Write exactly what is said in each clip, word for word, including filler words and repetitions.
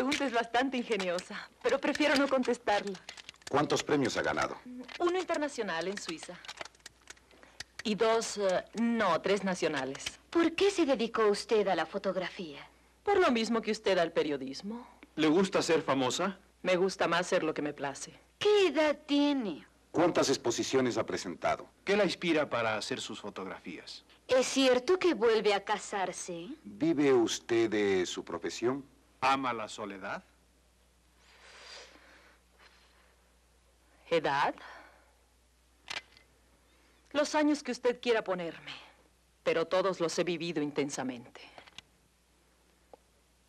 pregunta es bastante ingeniosa, pero prefiero no contestarla. ¿Cuántos premios ha ganado? Uno internacional en Suiza. Y dos, uh, no, tres nacionales. ¿Por qué se dedicó usted a la fotografía? Por lo mismo que usted al periodismo. ¿Le gusta ser famosa? Me gusta más hacer lo que me place. ¿Qué edad tiene? ¿Cuántas exposiciones ha presentado? ¿Qué la inspira para hacer sus fotografías? ¿Es cierto que vuelve a casarse? ¿Vive usted de su profesión? ¿Ama la soledad? ¿Edad? Los años que usted quiera ponerme, pero todos los he vivido intensamente.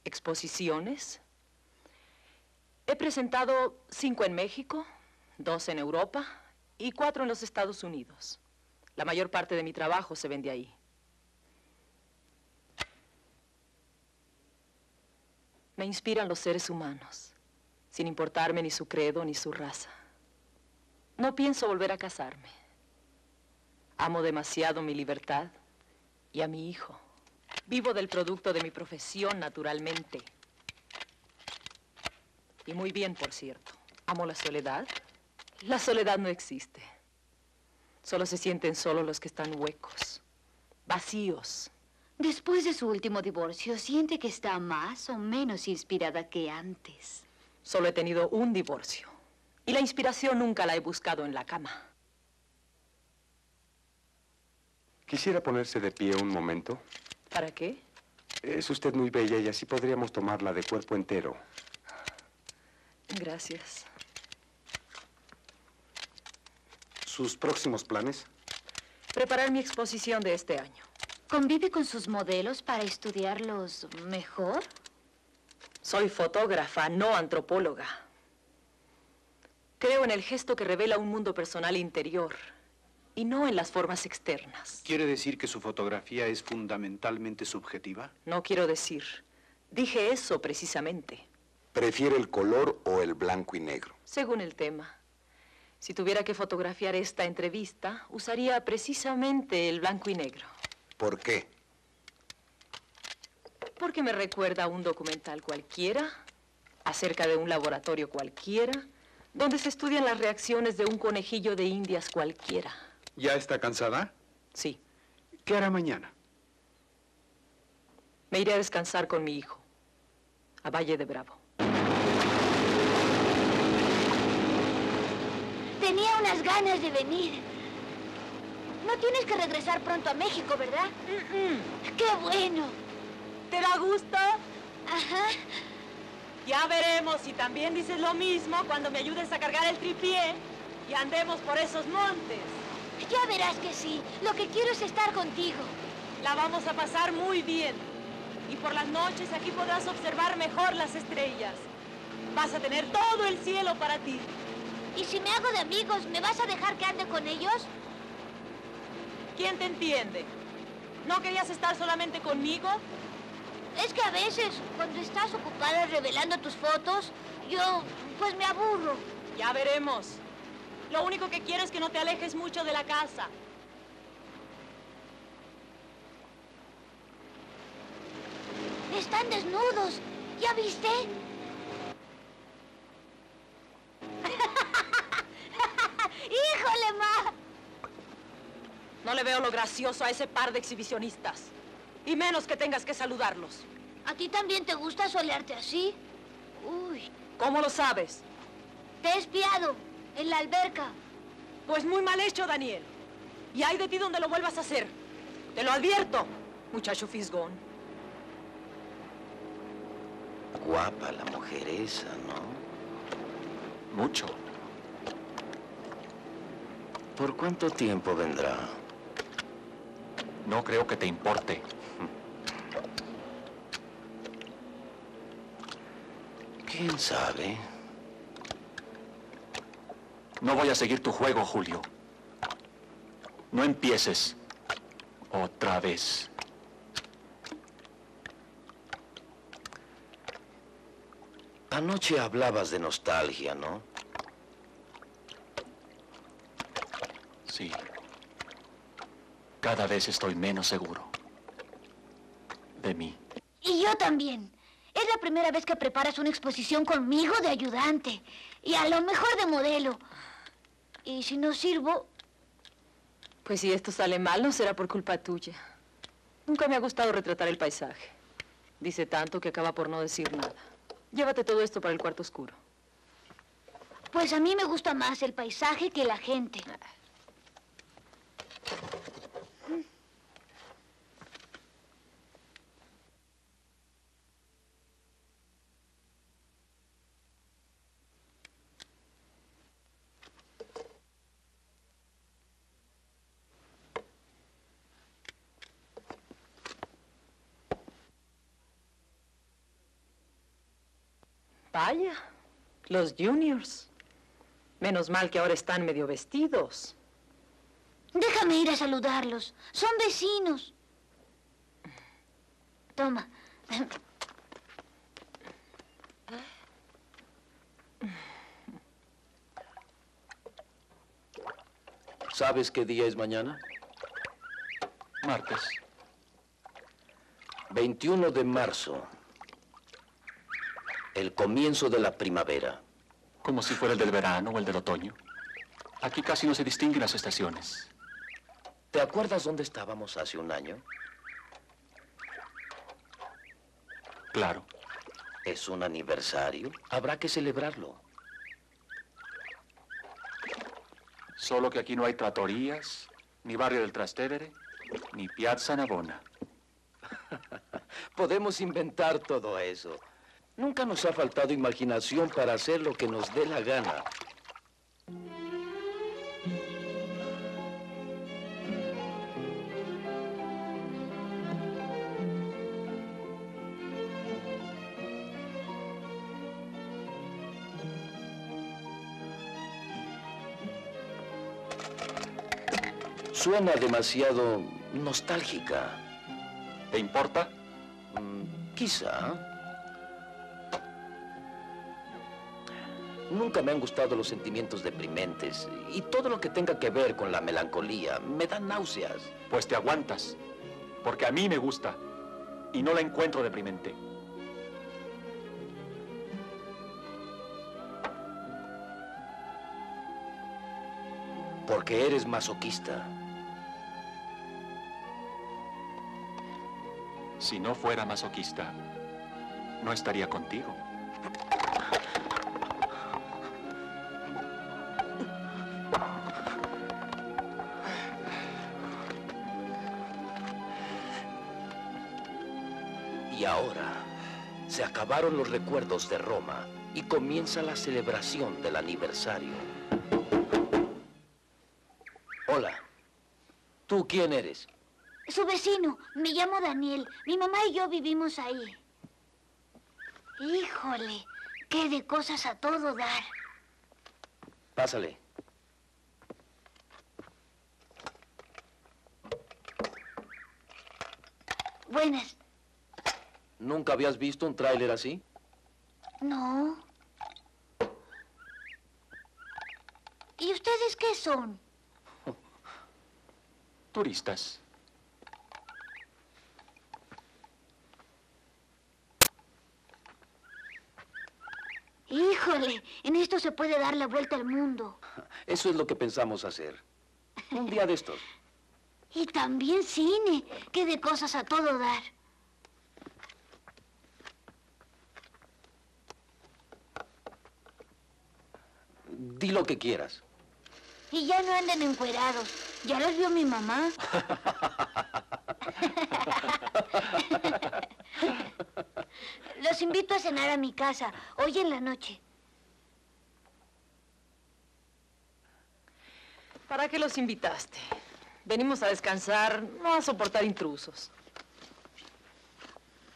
¿Exposiciones? He presentado cinco en México, dos en Europa y cuatro en los Estados Unidos. La mayor parte de mi trabajo se vende ahí. Me inspiran los seres humanos, sin importarme ni su credo ni su raza. No pienso volver a casarme. Amo demasiado mi libertad y a mi hijo. Vivo del producto de mi profesión, naturalmente. Y muy bien, por cierto. ¿Amo la soledad? La soledad no existe. Solo se sienten solos los que están huecos, vacíos. Después de su último divorcio, ¿siente que está más o menos inspirada que antes? Solo he tenido un divorcio. Y la inspiración nunca la he buscado en la cama. Quisiera ponerse de pie un momento. ¿Para qué? Es usted muy bella y así podríamos tomarla de cuerpo entero. Gracias. ¿Sus próximos planes? Preparar mi exposición de este año. ¿Convive con sus modelos para estudiarlos mejor? Soy fotógrafa, no antropóloga. Creo en el gesto que revela un mundo personal interior y no en las formas externas. ¿Quiere decir que su fotografía es fundamentalmente subjetiva? No quiero decir. Dije eso precisamente. ¿Prefiere el color o el blanco y negro? Según el tema. Si tuviera que fotografiar esta entrevista, usaría precisamente el blanco y negro. ¿Por qué? Porque me recuerda a un documental cualquiera, acerca de un laboratorio cualquiera, donde se estudian las reacciones de un conejillo de indias cualquiera. ¿Ya está cansada? Sí. ¿Qué hará mañana? Me iré a descansar con mi hijo, a Valle de Bravo. Tenía unas ganas de venir. No tienes que regresar pronto a México, ¿verdad? Mm-mm. ¡Qué bueno! ¿Te da gusto? Ajá. Ya veremos si también dices lo mismo cuando me ayudes a cargar el tripié y andemos por esos montes. Ya verás que sí. Lo que quiero es estar contigo. La vamos a pasar muy bien. Y por las noches aquí podrás observar mejor las estrellas. Vas a tener todo el cielo para ti. ¿Y si me hago de amigos, me vas a dejar que ande con ellos? ¿Quién te entiende? ¿No querías estar solamente conmigo? Es que a veces, cuando estás ocupada revelando tus fotos, yo, pues me aburro. Ya veremos. Lo único que quiero es que no te alejes mucho de la casa. Están desnudos. ¿Ya viste? ¡Híjole, ma! No le veo lo gracioso a ese par de exhibicionistas. Y menos que tengas que saludarlos. ¿A ti también te gusta solearte así? Uy. ¿Cómo lo sabes? Te he espiado, en la alberca. Pues muy mal hecho, Daniel. Y hay de ti donde lo vuelvas a hacer. Te lo advierto, muchacho fisgón. Guapa la mujer esa, ¿no? Mucho. ¿Por cuánto tiempo vendrá? No creo que te importe. ¿Quién sabe? No voy a seguir tu juego, Julio. No empieces otra vez. Anoche hablabas de nostalgia, ¿no? Sí. Cada vez estoy menos seguro de mí. Y yo también. Es la primera vez que preparas una exposición conmigo de ayudante. Y a lo mejor de modelo. Y si no sirvo... Pues si esto sale mal, no será por culpa tuya. Nunca me ha gustado retratar el paisaje. Dice tanto que acaba por no decir nada. Llévate todo esto para el cuarto oscuro. Pues a mí me gusta más el paisaje que la gente. Vaya, los juniors. Menos mal que ahora están medio vestidos. Déjame ir a saludarlos. Son vecinos. Toma. ¿Sabes qué día es mañana? Martes. veintiuno de marzo. El comienzo de la primavera. Como si fuera el del verano o el del otoño. Aquí casi no se distinguen las estaciones. ¿Te acuerdas dónde estábamos hace un año? Claro. Es un aniversario. Habrá que celebrarlo. Solo que aquí no hay trattorías, ni barrio del Trastévere, ni Piazza Navona. Podemos inventar todo eso. Nunca nos ha faltado imaginación para hacer lo que nos dé la gana. Suena demasiado nostálgica. ¿Te importa? Mm, quizá. Nunca me han gustado los sentimientos deprimentes y todo lo que tenga que ver con la melancolía me da náuseas. Pues te aguantas, porque a mí me gusta y no la encuentro deprimente. Porque eres masoquista. Si no fuera masoquista, no estaría contigo. Y ahora, se acabaron los recuerdos de Roma y comienza la celebración del aniversario. Hola, ¿tú quién eres? Su vecino, me llamo Daniel. Mi mamá y yo vivimos ahí. Híjole, qué de cosas a todo dar. Pásale. Buenas. ¿Nunca habías visto un tráiler así? No. ¿Y ustedes qué son? Turistas. Híjole, en esto se puede dar la vuelta al mundo. Eso es lo que pensamos hacer. Un día de estos. Y también cine. Qué de cosas a todo dar. Di lo que quieras. Y ya no anden encuerados. Ya los vio mi mamá. Los invito a cenar a mi casa, hoy en la noche. ¿Para qué los invitaste? Venimos a descansar, no a soportar intrusos.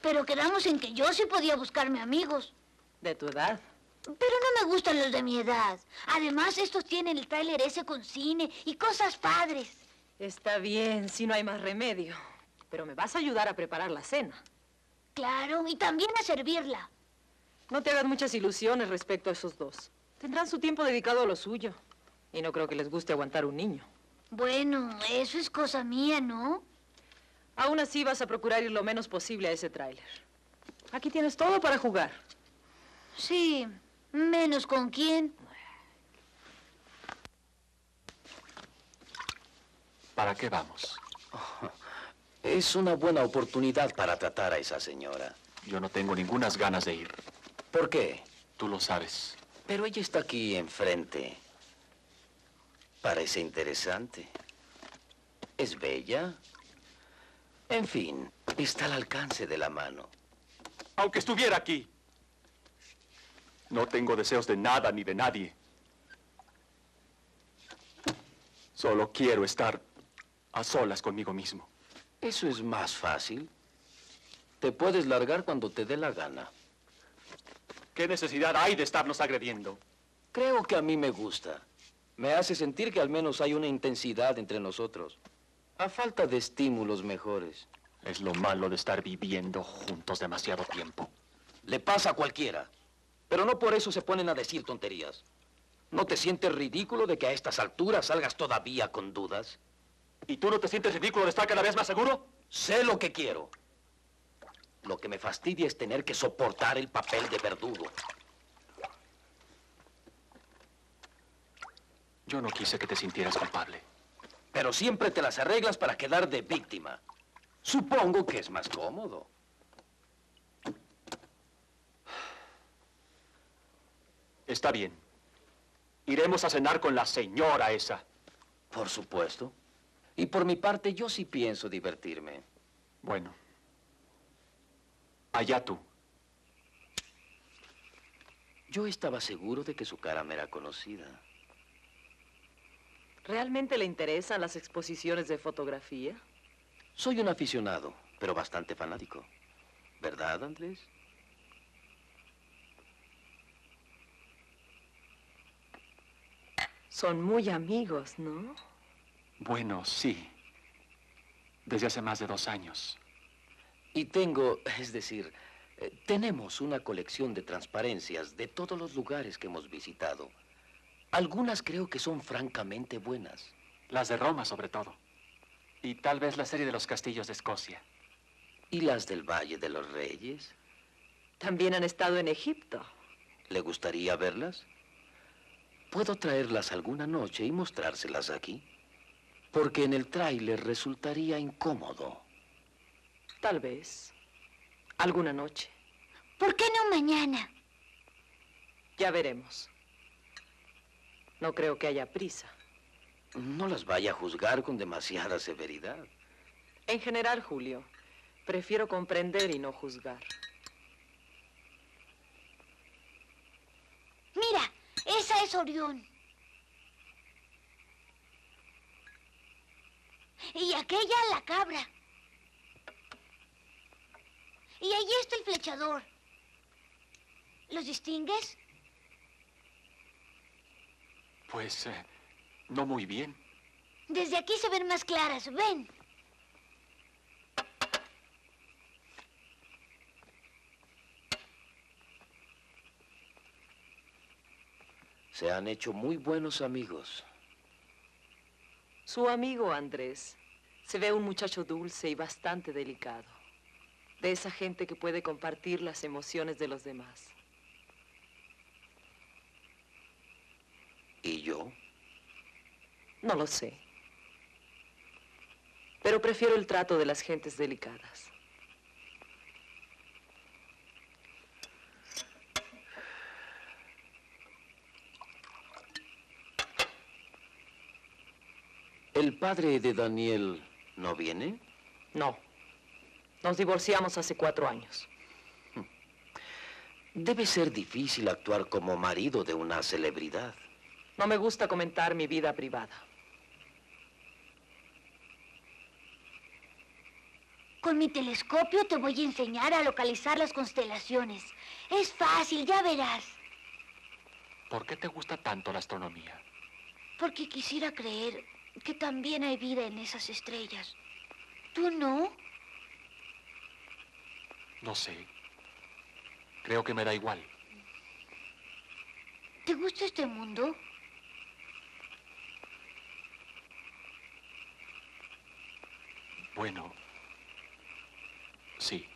Pero quedamos en que yo sí podía buscarme amigos. ¿De tu edad? Pero no me gustan los de mi edad. Además, estos tienen el tráiler ese con cine y cosas padres. Está bien, si no hay más remedio. Pero me vas a ayudar a preparar la cena. Claro, y también a servirla. No te hagas muchas ilusiones respecto a esos dos. Tendrán su tiempo dedicado a lo suyo. Y no creo que les guste aguantar un niño. Bueno, eso es cosa mía, ¿no? Aún así vas a procurar ir lo menos posible a ese tráiler. Aquí tienes todo para jugar. Sí, menos con quién. ¿Para qué vamos? Oh, es una buena oportunidad para tratar a esa señora. Yo no tengo ninguna ganas de ir. ¿Por qué? Tú lo sabes. Pero ella está aquí enfrente. Parece interesante. Es bella. En fin, está al alcance de la mano. Aunque estuviera aquí. No tengo deseos de nada ni de nadie. Solo quiero estar a solas conmigo mismo. Eso es más fácil. Te puedes largar cuando te dé la gana. ¿Qué necesidad hay de estarnos agrediendo? Creo que a mí me gusta. Me hace sentir que al menos hay una intensidad entre nosotros. A falta de estímulos mejores. Es lo malo de estar viviendo juntos demasiado tiempo. Le pasa a cualquiera. Pero no por eso se ponen a decir tonterías. ¿No te sientes ridículo de que a estas alturas salgas todavía con dudas? ¿Y tú no te sientes ridículo de estar cada vez más seguro? Sé lo que quiero. Lo que me fastidia es tener que soportar el papel de verdugo. Yo no quise que te sintieras culpable. Pero siempre te las arreglas para quedar de víctima. Supongo que es más cómodo. Está bien. Iremos a cenar con la señora esa. Por supuesto. Y por mi parte, yo sí pienso divertirme. Bueno. Allá tú. Yo estaba seguro de que su cara me era conocida. ¿Realmente le interesan las exposiciones de fotografía? Soy un aficionado, pero bastante fanático. ¿Verdad, Andrés? Son muy amigos, ¿no? Bueno, sí. Desde hace más de dos años. Y tengo, es decir, eh, tenemos una colección de transparencias de todos los lugares que hemos visitado. Algunas creo que son francamente buenas. Las de Roma, sobre todo. Y tal vez la serie de los castillos de Escocia. ¿Y las del Valle de los Reyes? También han estado en Egipto. ¿Le gustaría verlas? Puedo traerlas alguna noche y mostrárselas aquí. Porque en el tráiler resultaría incómodo. Tal vez. Alguna noche. ¿Por qué no mañana? Ya veremos. No creo que haya prisa. No las vaya a juzgar con demasiada severidad. En general, Julio, prefiero comprender y no juzgar. Mira. Esa es Orión. Y aquella la cabra. Y allí está el flechador. ¿Los distingues? Pues, eh, no muy bien. Desde aquí se ven más claras. Ven. Se han hecho muy buenos amigos. Su amigo Andrés se ve un muchacho dulce y bastante delicado. De esa gente que puede compartir las emociones de los demás. ¿Y yo? No lo sé. Pero prefiero el trato de las gentes delicadas. ¿El padre de Daniel no viene? No. Nos divorciamos hace cuatro años. Debe ser difícil actuar como marido de una celebridad. No me gusta comentar mi vida privada. Con mi telescopio te voy a enseñar a localizar las constelaciones. Es fácil, ya verás. ¿Por qué te gusta tanto la astronomía? Porque quisiera creer que también hay vida en esas estrellas. ¿Tú no? No sé. Creo que me da igual. ¿Te gusta este mundo? Bueno, sí.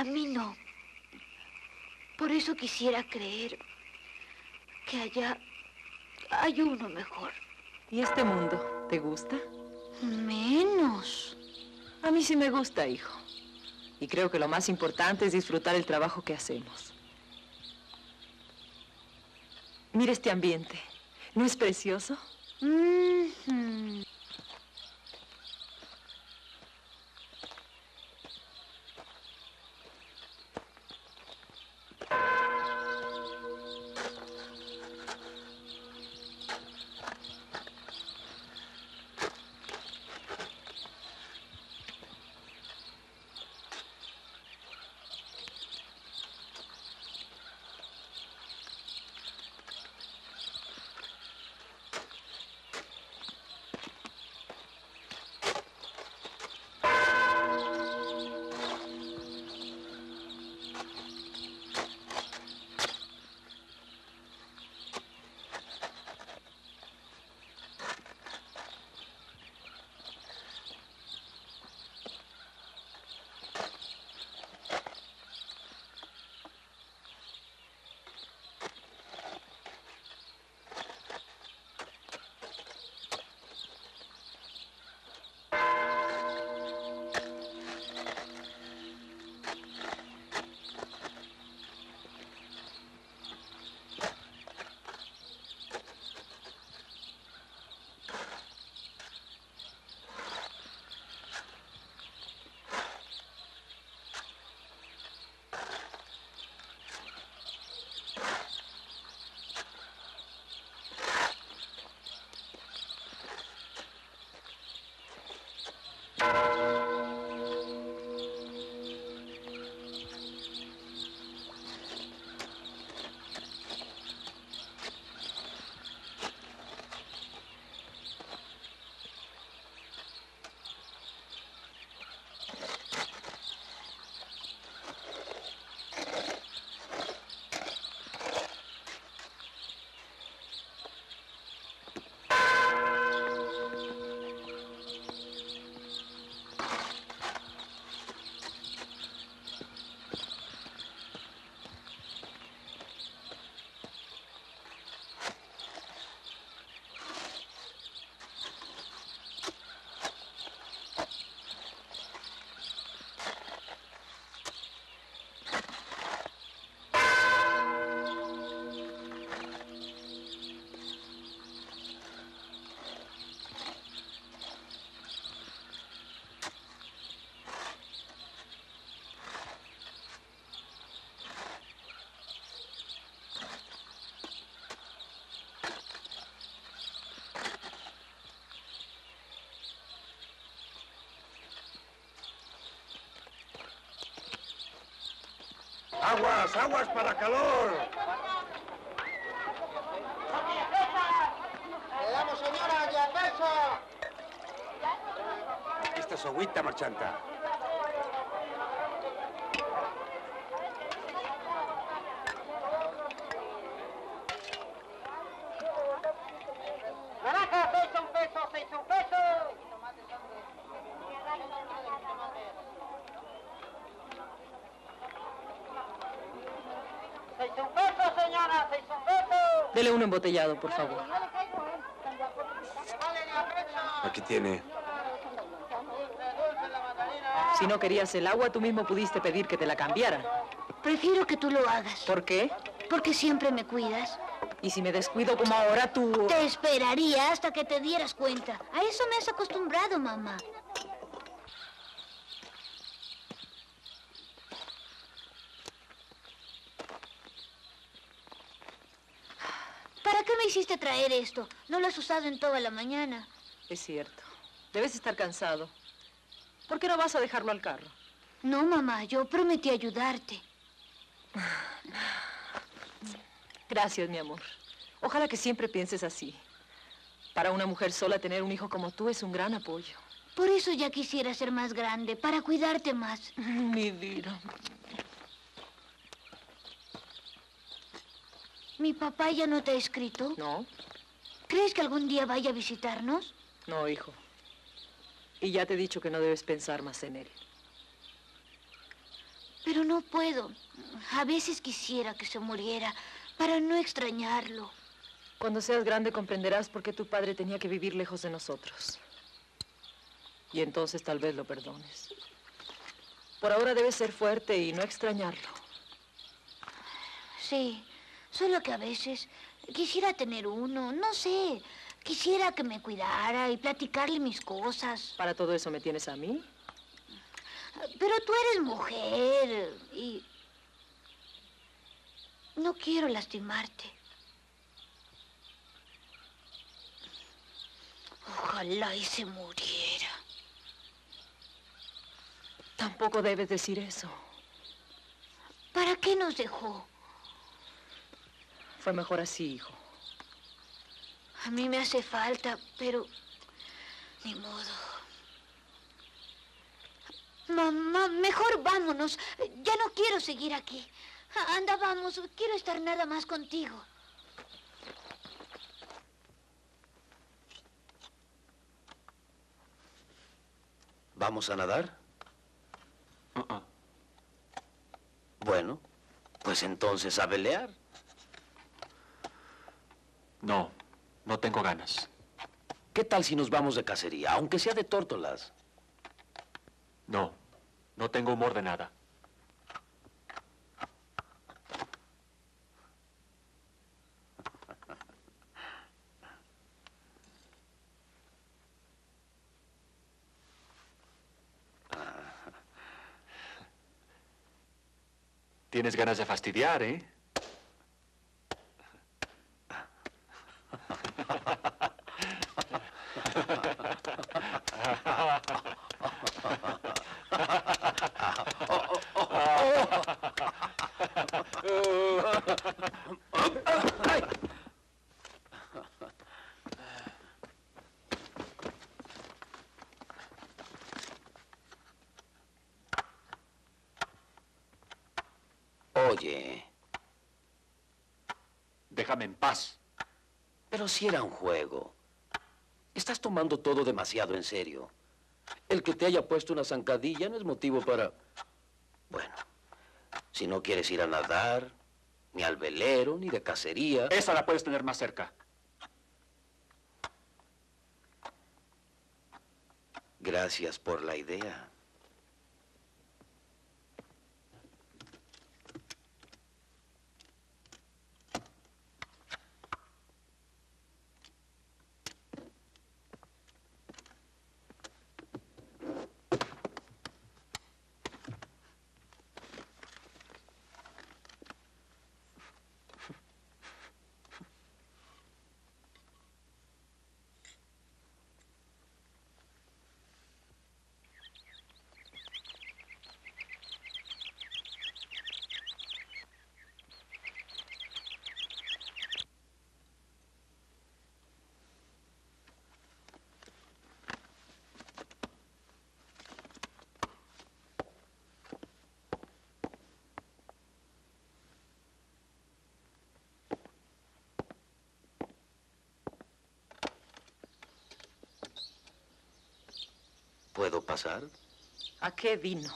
A mí no. Por eso quisiera creer que allá hay uno mejor. ¿Y este mundo te gusta? Menos. A mí sí me gusta, hijo. Y creo que lo más importante es disfrutar el trabajo que hacemos. Mira este ambiente. ¿No es precioso? Mm-hmm. ¡Aguas, aguas para calor! ¡Le damos, señora, y a peso! Esta es agüita, marchanta. ¡Naranja, seis un peso, seis un peso! Dele uno embotellado, por favor. Aquí tiene. Si no querías el agua, tú mismo pudiste pedir que te la cambiaran. Prefiero que tú lo hagas. ¿Por qué? Porque siempre me cuidas. Y si me descuido como ahora, tú... Te esperaría hasta que te dieras cuenta. A eso me has acostumbrado, mamá. Hiciste traer esto. No lo has usado en toda la mañana. Es cierto. Debes estar cansado. ¿Por qué no vas a dejarlo al carro? No, mamá. Yo prometí ayudarte. Gracias, mi amor. Ojalá que siempre pienses así. Para una mujer sola, tener un hijo como tú es un gran apoyo. Por eso ya quisiera ser más grande, para cuidarte más. Mi vida. ¿Mi papá ya no te ha escrito? No. ¿Crees que algún día vaya a visitarnos? No, hijo. Y ya te he dicho que no debes pensar más en él. Pero no puedo. A veces quisiera que se muriera para no extrañarlo. Cuando seas grande comprenderás por qué tu padre tenía que vivir lejos de nosotros. Y entonces tal vez lo perdones. Por ahora debes ser fuerte y no extrañarlo. Sí, solo que a veces quisiera tener uno, no sé. Quisiera que me cuidara y platicarle mis cosas. ¿Para todo eso me tienes a mí? Pero tú eres mujer y... no quiero lastimarte. Ojalá y se muriera. Tampoco debes decir eso. ¿Para qué nos dejó? Fue mejor así, hijo. A mí me hace falta, pero... ni modo. Mamá, mejor vámonos. Ya no quiero seguir aquí. Anda, vamos. Quiero estar nada más contigo. ¿Vamos a nadar? Uh-uh. Bueno, pues entonces a velear. No. No tengo ganas. ¿Qué tal si nos vamos de cacería, aunque sea de tórtolas? No, no tengo humor de nada. Tienes ganas de fastidiar, ¿eh? Oye. Déjame en paz. Pero si era un juego. Estás tomando todo demasiado en serio. El que te haya puesto una zancadilla no es motivo para... Bueno, si no quieres ir a nadar, ni al velero, ni de cacería... Esa la puedes tener más cerca. Gracias por la idea. ¿Puedo pasar? ¿A qué vino?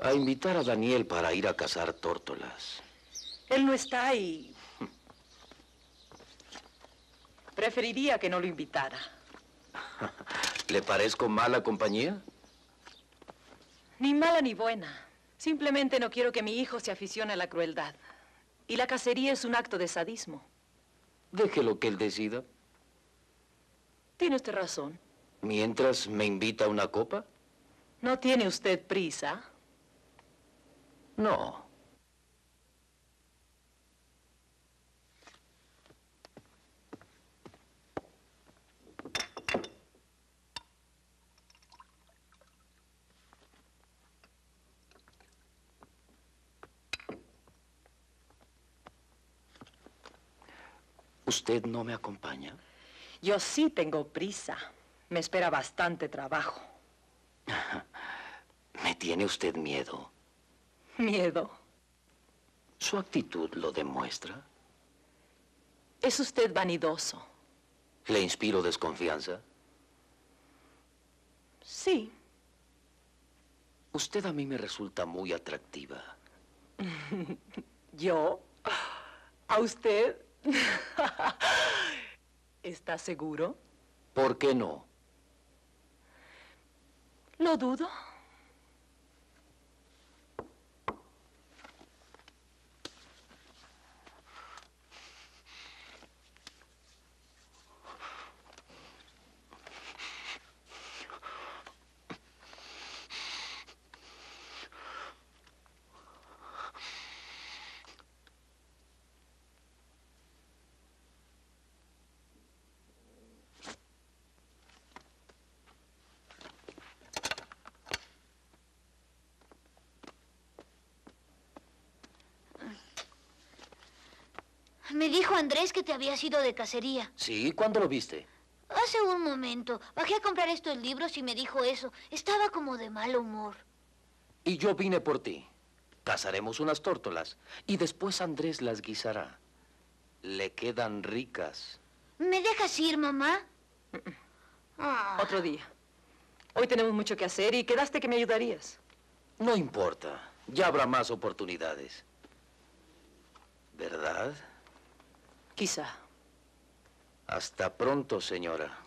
A invitar a Daniel para ir a cazar tórtolas. Él no está ahí. Preferiría que no lo invitara. ¿Le parezco mala compañía? Ni mala ni buena. Simplemente no quiero que mi hijo se aficione a la crueldad. Y la cacería es un acto de sadismo. Déjelo que él decida. Tiene usted razón. ¿Mientras me invita a una copa? ¿No tiene usted prisa? No. ¿Usted no me acompaña? Yo sí tengo prisa. Me espera bastante trabajo. ¿Me tiene usted miedo? ¿Miedo? ¿Su actitud lo demuestra? Es usted vanidoso. ¿Le inspiro desconfianza? Sí. Usted a mí me resulta muy atractiva. ¿Yo? ¿A usted? ¿Está seguro? ¿Por qué no? Lo dudo. Me dijo Andrés que te habías ido de cacería. Sí, ¿cuándo lo viste? Hace un momento. Bajé a comprar estos libros y me dijo eso. Estaba como de mal humor. Y yo vine por ti. Cazaremos unas tórtolas y después Andrés las guisará. Le quedan ricas. ¿Me dejas ir, mamá? Mm-mm. Ah. Otro día. Hoy tenemos mucho que hacer y quedaste que me ayudarías. No importa. Ya habrá más oportunidades. ¿Verdad? Quizá. Hasta pronto, señora.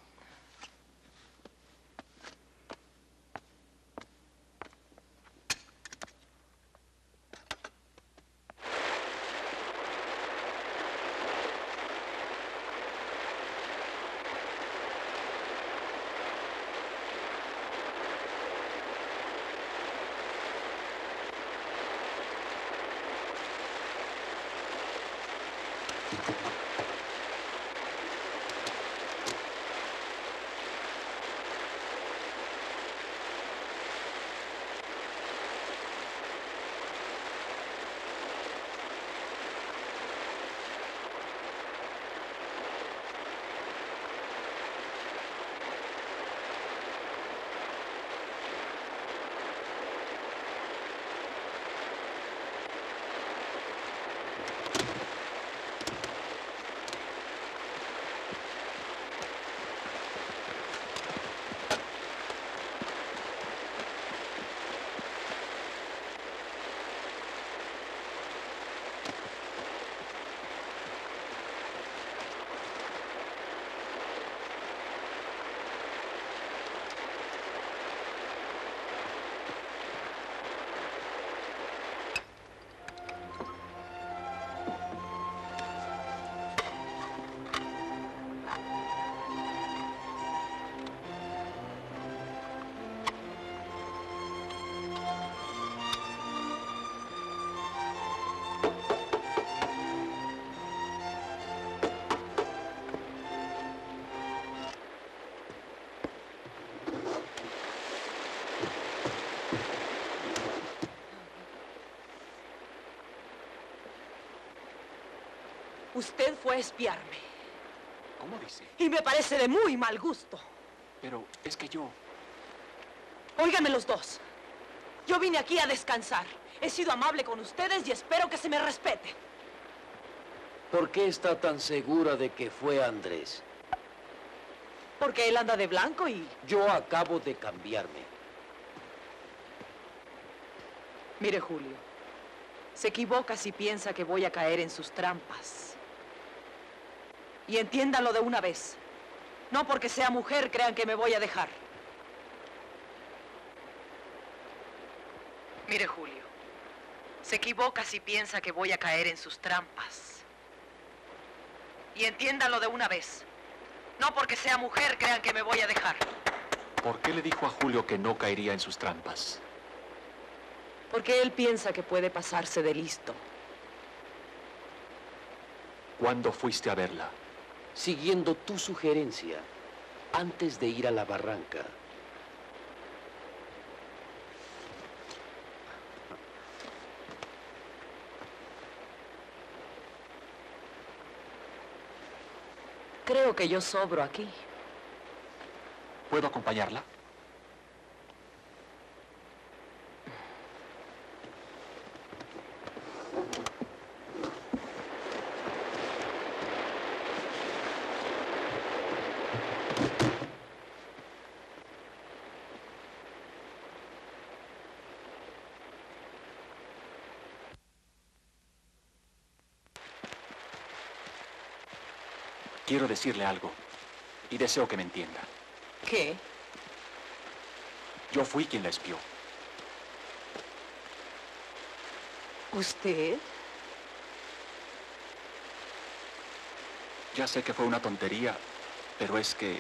Usted fue a espiarme. ¿Cómo dice? Y me parece de muy mal gusto. Pero es que yo... Óigame los dos. Yo vine aquí a descansar. He sido amable con ustedes y espero que se me respete. ¿Por qué está tan segura de que fue Andrés? Porque él anda de blanco y... Yo acabo de cambiarme. Mire, Julio. Se equivoca si piensa que voy a caer en sus trampas. Y entiéndanlo de una vez. No porque sea mujer crean que me voy a dejar. Mire, Julio, se equivoca si piensa que voy a caer en sus trampas. Y entiéndanlo de una vez. No porque sea mujer crean que me voy a dejar. ¿Por qué le dijo a Julio que no caería en sus trampas? Porque él piensa que puede pasarse de listo. ¿Cuándo fuiste a verla? Siguiendo tu sugerencia, antes de ir a la barranca. Creo que yo sobro aquí. ¿Puedo acompañarla? Quiero decirle algo y deseo que me entienda. ¿Qué? Yo fui quien la espió. ¿Usted? Ya sé que fue una tontería, pero es que...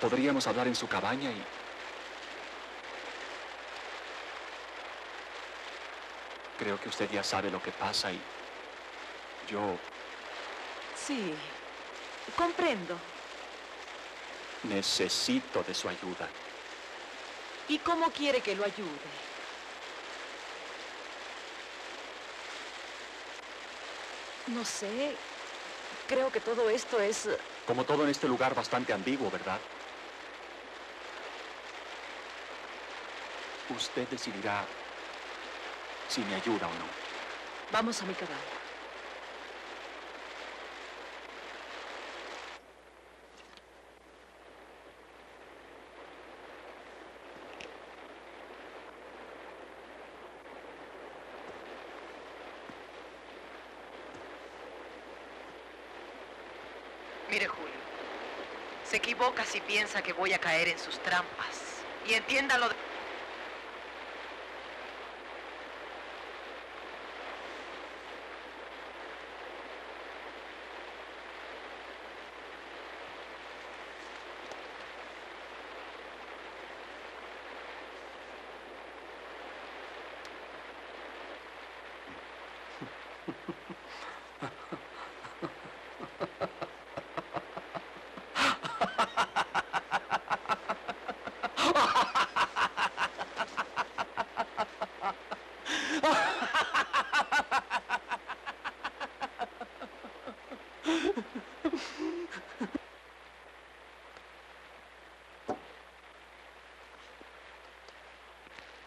podríamos hablar en su cabaña y... creo que usted ya sabe lo que pasa y... yo... Sí, comprendo. Necesito de su ayuda. ¿Y cómo quiere que lo ayude? No sé, creo que todo esto es... como todo en este lugar, bastante ambiguo, ¿verdad? Usted decidirá si me ayuda o no. Vamos a mi cabaña. Mire, Julio, se equivoca si piensa que voy a caer en sus trampas. Y entiéndalo de...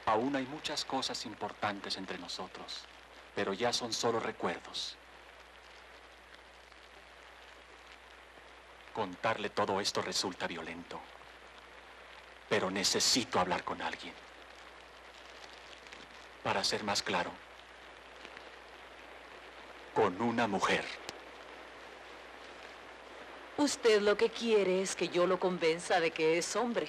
Aún hay muchas cosas importantes entre nosotros, pero ya son solo recuerdos. Contarle todo esto resulta violento, pero necesito hablar con alguien. Para ser más claro, con una mujer. Usted lo que quiere es que yo lo convenza de que es hombre.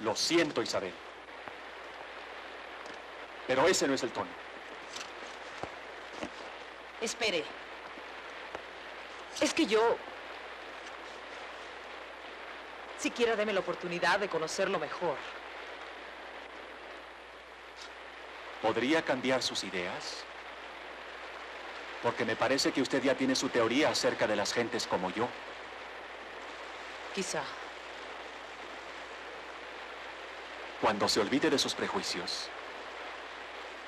Lo siento, Isabel. Pero ese no es el tono. Espere. Es que yo... siquiera deme la oportunidad de conocerlo mejor. ¿Podría cambiar sus ideas? Porque me parece que usted ya tiene su teoría acerca de las gentes como yo. Quizá. Cuando se olvide de sus prejuicios,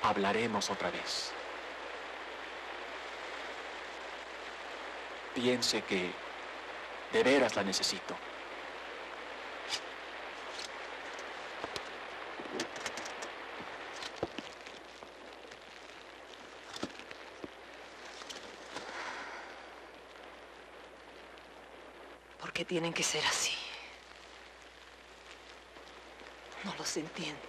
hablaremos otra vez. Piense que de veras la necesito. ¿Por qué tienen que ser así? No los entiendo.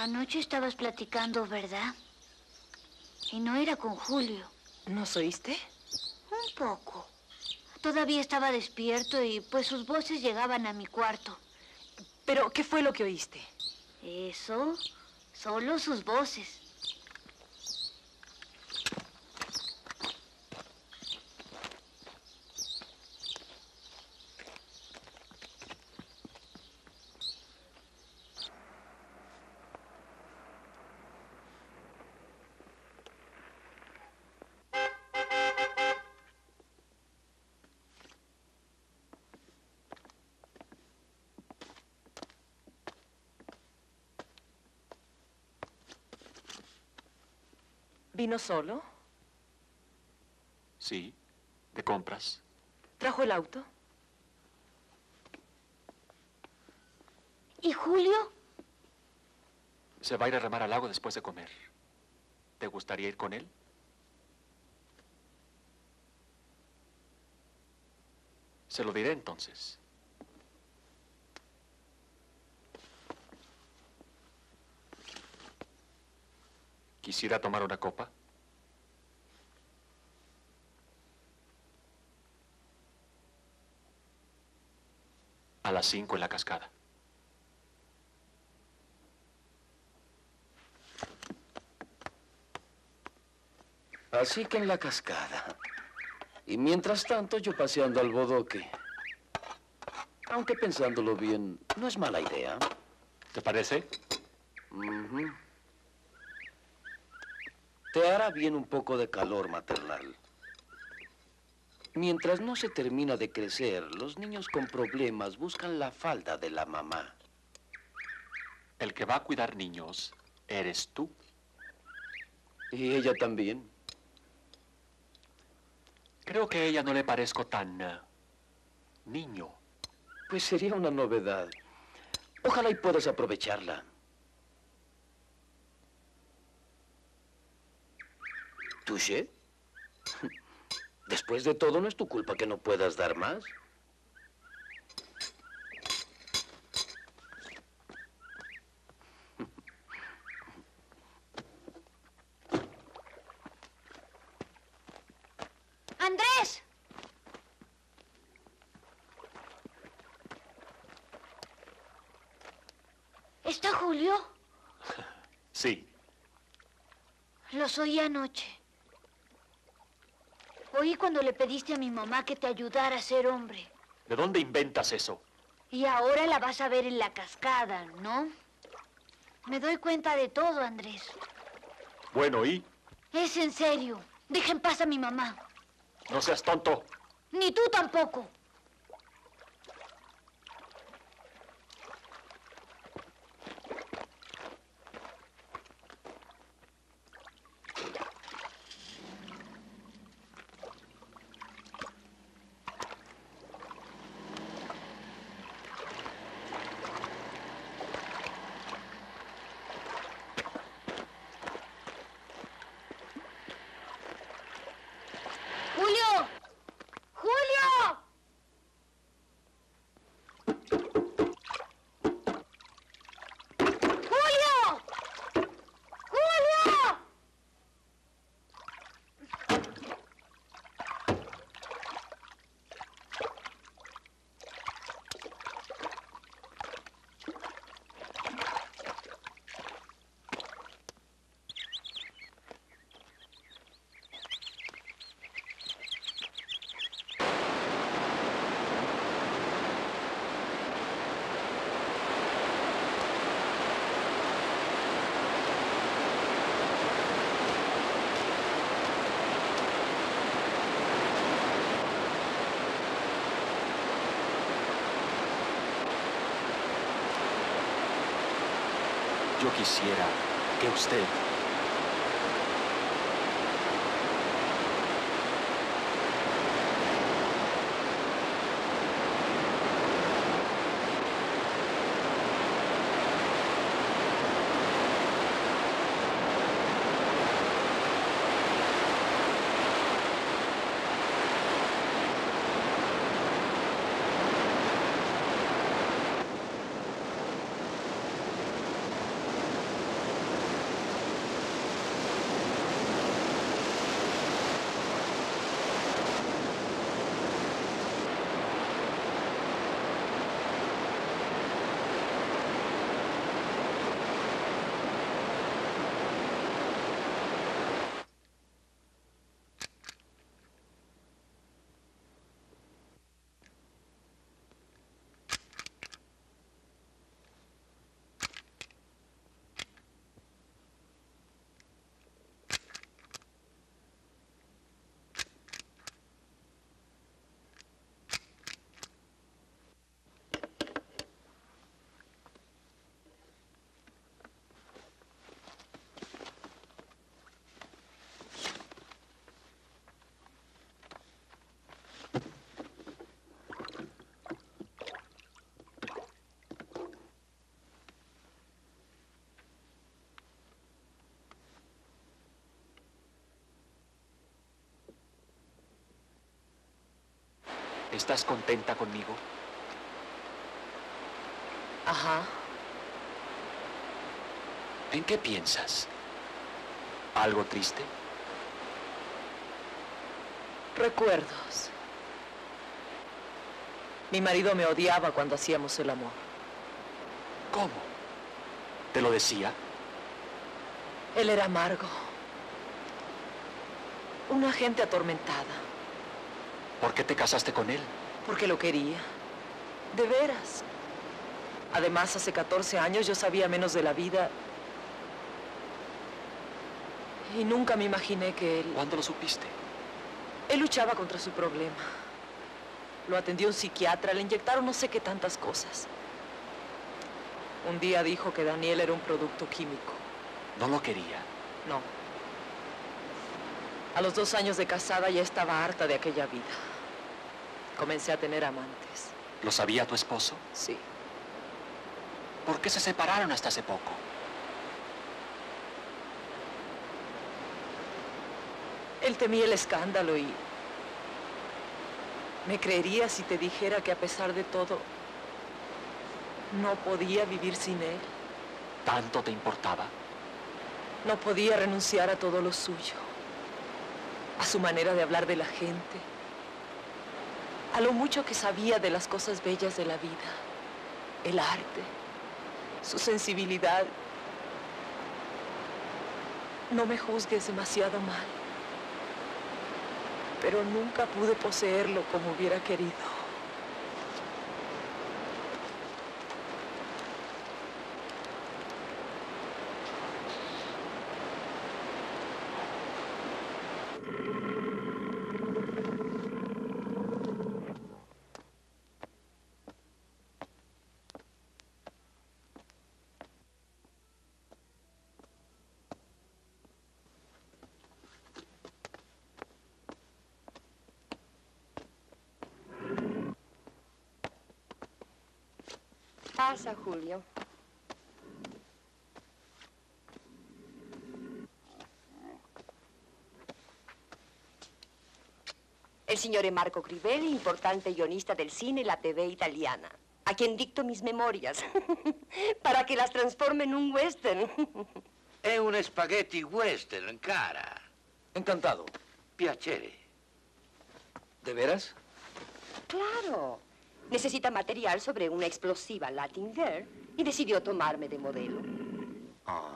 Anoche estabas platicando, ¿verdad? Y no era con Julio. ¿Nos oíste? Un poco. Todavía estaba despierto y pues sus voces llegaban a mi cuarto. ¿Pero qué fue lo que oíste? Eso, solo sus voces. ¿Vino solo? Sí, de compras. ¿Trajo el auto? ¿Y Julio? Se va a ir a remar al lago después de comer. ¿Te gustaría ir con él? Se lo diré entonces. ¿Quisiera tomar una copa? A las cinco en la cascada. Así que en la cascada. Y mientras tanto, yo paseando al bodoque. Aunque pensándolo bien, no es mala idea. ¿Te parece? Mhm. Te hará bien un poco de calor maternal. Mientras no se termina de crecer, los niños con problemas buscan la falda de la mamá. El que va a cuidar niños eres tú. Y ella también. Creo que a ella no le parezco tan uh, niño. Pues sería una novedad. Ojalá y puedas aprovecharla. ¿Touché? Después de todo, no es tu culpa que no puedas dar más. ¡Andrés! ¿Está Julio? Sí. Los oí anoche. Oí cuando le pediste a mi mamá que te ayudara a ser hombre. ¿De dónde inventas eso? Y ahora la vas a ver en la cascada, ¿no? Me doy cuenta de todo, Andrés. Bueno, ¿y? Es en serio. Deja en paz a mi mamá. No seas tonto. Ni tú tampoco. Yo quisiera que usted... ¿Estás contenta conmigo? Ajá. ¿En qué piensas? ¿Algo triste? Recuerdos. Mi marido me odiaba cuando hacíamos el amor. ¿Cómo? ¿Te lo decía? Él era amargo. Una gente atormentada. ¿Por qué te casaste con él? Porque lo quería. De veras. Además, hace catorce años yo sabía menos de la vida. Y nunca me imaginé que él... ¿Cuándo lo supiste? Él luchaba contra su problema. Lo atendió un psiquiatra, le inyectaron no sé qué tantas cosas. Un día dijo que Daniel era un producto químico. ¿No lo quería? No. A los dos años de casada ya estaba harta de aquella vida. Comencé a tener amantes. ¿Lo sabía tu esposo? Sí. ¿Por qué se separaron hasta hace poco? Él temía el escándalo y... ¿Me creería si te dijera que a pesar de todo... no podía vivir sin él? ¿Tanto te importaba? No podía renunciar a todo lo suyo. A su manera de hablar de la gente. A lo mucho que sabía de las cosas bellas de la vida. El arte. Su sensibilidad. No me juzgues demasiado mal. Pero nunca pude poseerlo como hubiera querido. Pasa, Julio. El signore Marco Crivelli, importante guionista del cine y la T V italiana, a quien dicto mis memorias para que las transforme en un western. È un spaghetti western, cara. Encantado. Piacere. ¿De veras? Claro. Necesita material sobre una explosiva Latin Girl y decidió tomarme de modelo. Oh.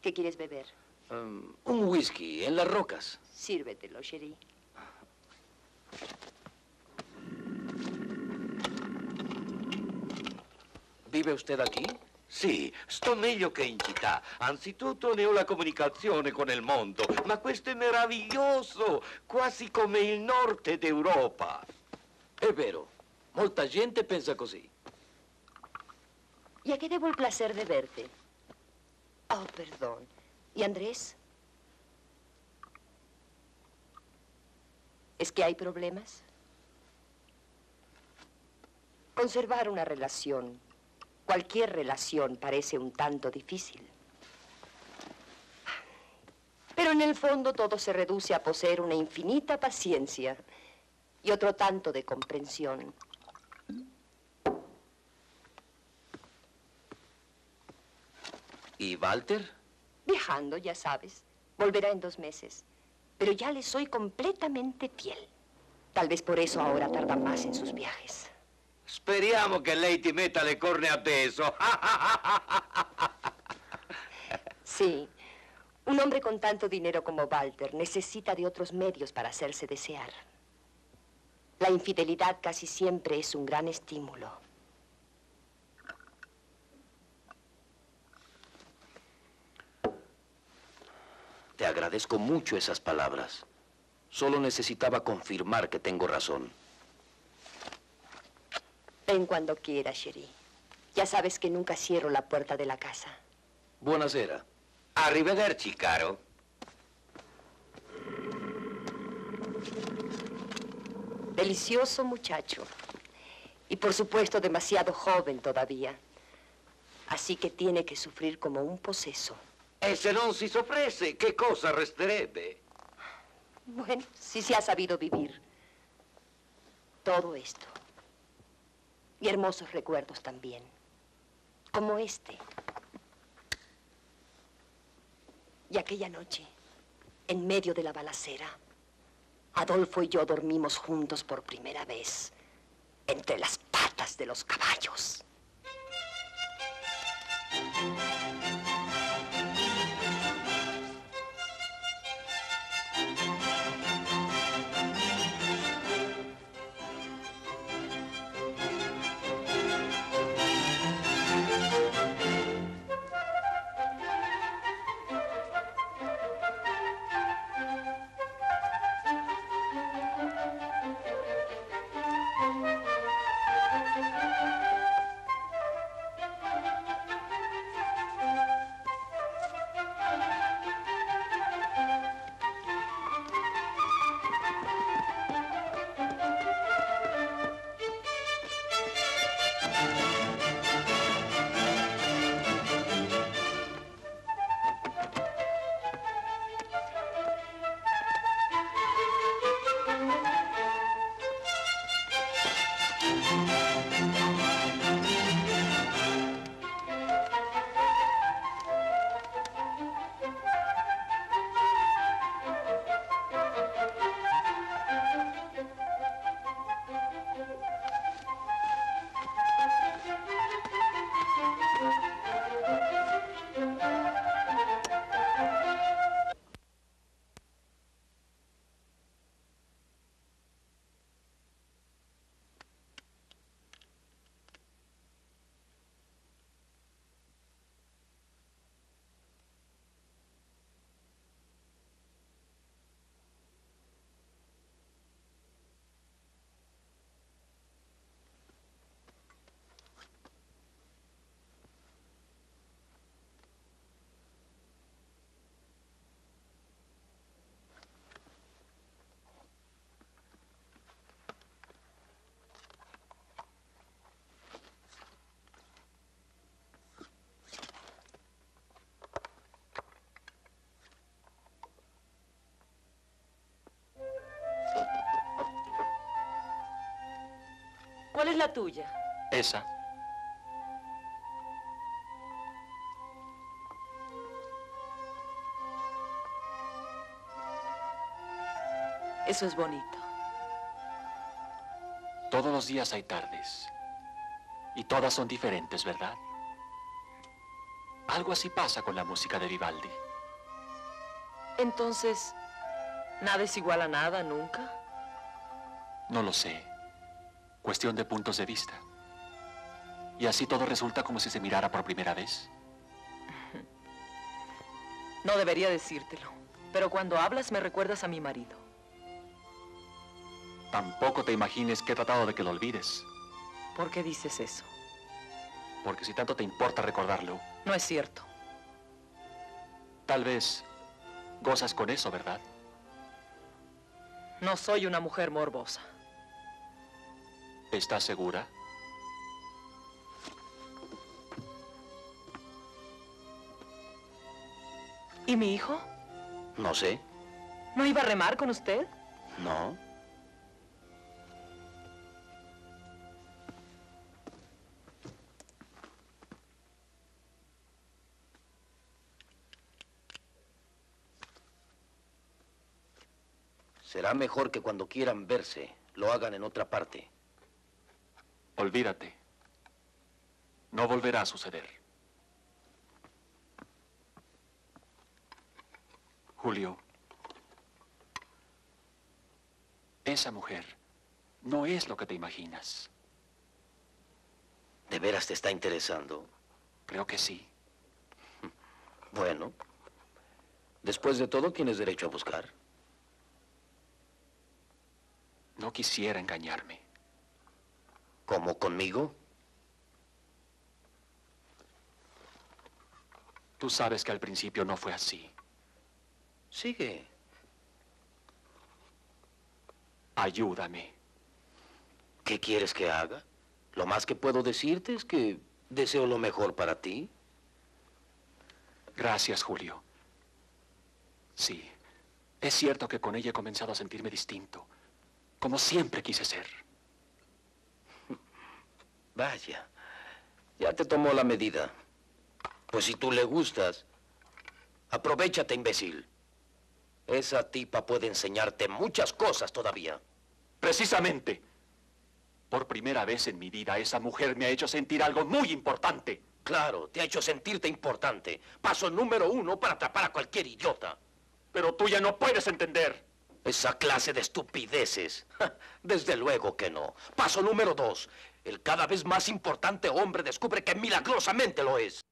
¿Qué quieres beber? Um, un whisky en las rocas. Sírvetelo, chérie. ¿Vive usted aquí? Sì, sto meglio che in città. Anzitutto ne ho la comunicazione con il mondo, ma questo è meraviglioso, quasi come il norte d'Europa. È vero. Molta gente piensa così. ¿Y a qué debo el placer de verte? Oh, perdón. ¿Y Andrés? ¿Es que hay problemas? Conservar una relación, cualquier relación, parece un tanto difícil. Pero en el fondo todo se reduce a poseer una infinita paciencia y otro tanto de comprensión. ¿Y Walter? Viajando, ya sabes. Volverá en dos meses. Pero ya le soy completamente fiel. Tal vez por eso ahora tarda más en sus viajes. Speriamo que lei ti metta le corne a peso. Sí. Un hombre con tanto dinero como Walter necesita de otros medios para hacerse desear. La infidelidad casi siempre es un gran estímulo. Te agradezco mucho esas palabras. Solo necesitaba confirmar que tengo razón. Ven cuando quieras, Sherry. Ya sabes que nunca cierro la puerta de la casa. Buonasera. Arrivederci, caro. Delicioso muchacho. Y por supuesto demasiado joven todavía. Así que tiene que sufrir como un poseso. E se non si soppresse, che cosa resterebbe? Bueno, si se ha sabido vivir. todo esto. Y hermosos recuerdos también, como este. Y aquella noche, en medio de la balacera, Adolfo y yo dormimos juntos por primera vez, entre las patas de los caballos. ¿Cuál es la tuya? Esa. Eso es bonito. Todos los días hay tardes. Y todas son diferentes, ¿verdad? Algo así pasa con la música de Vivaldi. Entonces, ¿nada es igual a nada nunca? No lo sé. Cuestión de puntos de vista. Y así todo resulta como si se mirara por primera vez. No debería decírtelo, pero cuando hablas me recuerdas a mi marido. Tampoco te imagines que he tratado de que lo olvides. ¿Por qué dices eso? Porque si tanto te importa recordarlo... No es cierto. Tal vez gozas con eso, ¿verdad? No soy una mujer morbosa. ¿Estás segura? ¿Y mi hijo? No sé. ¿No iba a remar con usted? No. Será mejor que cuando quieran verse, lo hagan en otra parte. Olvídate. No volverá a suceder. Julio, esa mujer no es lo que te imaginas. ¿De veras te está interesando? Creo que sí. Bueno, después de todo tienes derecho a buscar. No quisiera engañarme. ¿Cómo conmigo? Tú sabes que al principio no fue así. Sigue. Ayúdame. ¿Qué quieres que haga? Lo más que puedo decirte es que deseo lo mejor para ti. Gracias, Julio. Sí, es cierto que con ella he comenzado a sentirme distinto, como siempre quise ser. Vaya, ya te tomó la medida. Pues si tú le gustas, aprovéchate, imbécil. Esa tipa puede enseñarte muchas cosas todavía. Precisamente. Por primera vez en mi vida, esa mujer me ha hecho sentir algo muy importante. Claro, te ha hecho sentirte importante. Paso número uno para atrapar a cualquier idiota. Pero tú ya no puedes entender. Esa clase de estupideces. Desde luego que no. Paso número dos. El cada vez más importante hombre descubre que milagrosamente lo es.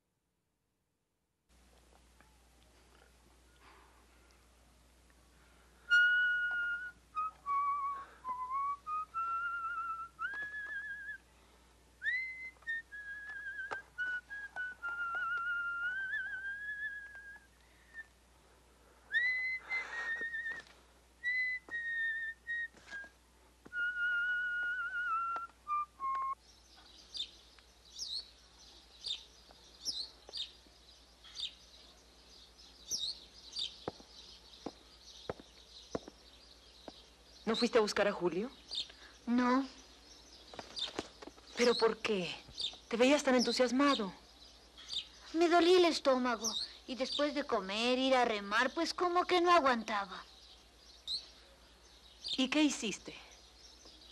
¿No fuiste a buscar a Julio? No. ¿Pero por qué? Te veías tan entusiasmado. Me dolía el estómago. Y después de comer, ir a remar, pues como que no aguantaba. ¿Y qué hiciste?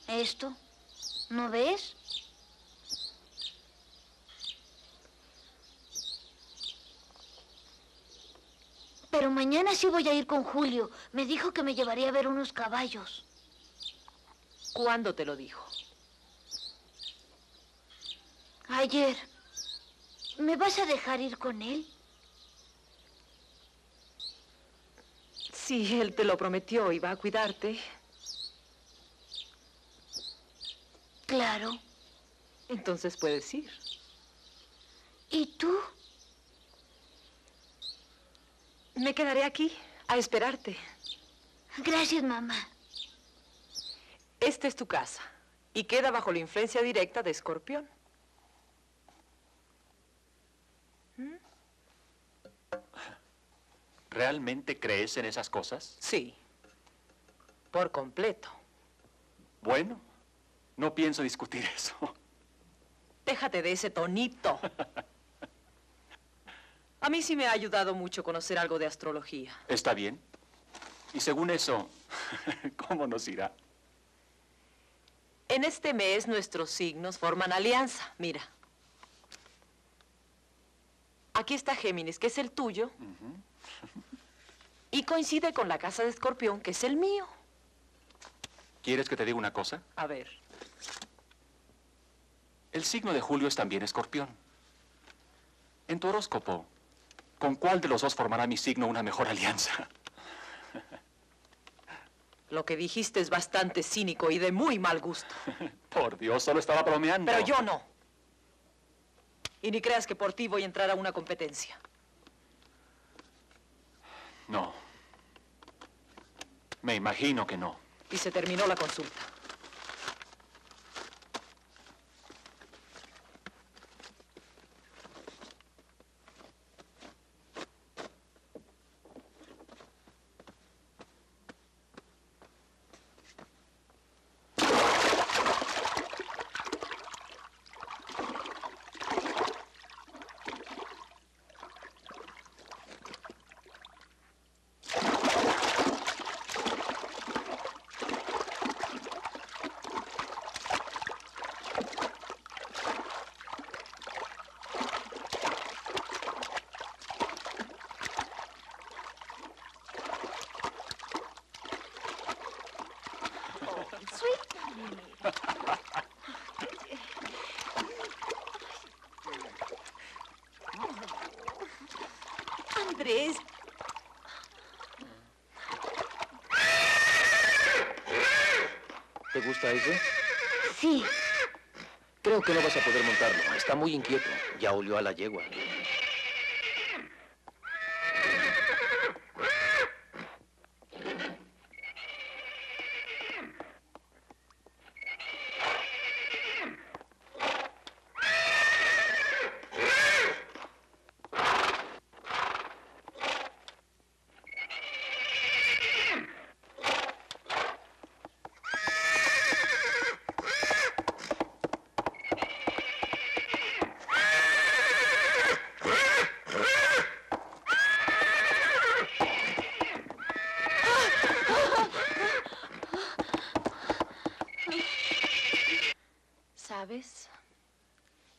Esto. ¿No ves? Pero mañana sí voy a ir con Julio. Me dijo que me llevaría a ver unos caballos. ¿Cuándo te lo dijo? Ayer. ¿Me vas a dejar ir con él? Sí, él te lo prometió. Iba a cuidarte. Claro. Entonces puedes ir. ¿Y tú? Me quedaré aquí a esperarte. Gracias, mamá. Esta es tu casa y queda bajo la influencia directa de Escorpión. ¿Realmente crees en esas cosas? Sí, por completo. Bueno, no pienso discutir eso. Déjate de ese tonito. A mí sí me ha ayudado mucho conocer algo de astrología. Está bien. Y según eso, ¿cómo nos irá? En este mes nuestros signos forman alianza. Mira. Aquí está Géminis, que es el tuyo. Uh-huh. Y coincide con la casa de Escorpión, que es el mío. ¿Quieres que te diga una cosa? A ver. El signo de Julio es también Escorpión. En tu horóscopo, ¿con cuál de los dos formará mi signo una mejor alianza? Lo que dijiste es bastante cínico y de muy mal gusto. Por Dios, solo estaba bromeando. Pero yo no. Y ni creas que por ti voy a entrar a una competencia. No. Me imagino que no. Y se terminó la consulta. Andrés. ¿Te gusta ese? Sí. Creo que no vas a poder montarlo. Está muy inquieto. Ya olió a la yegua. ¿Sabes?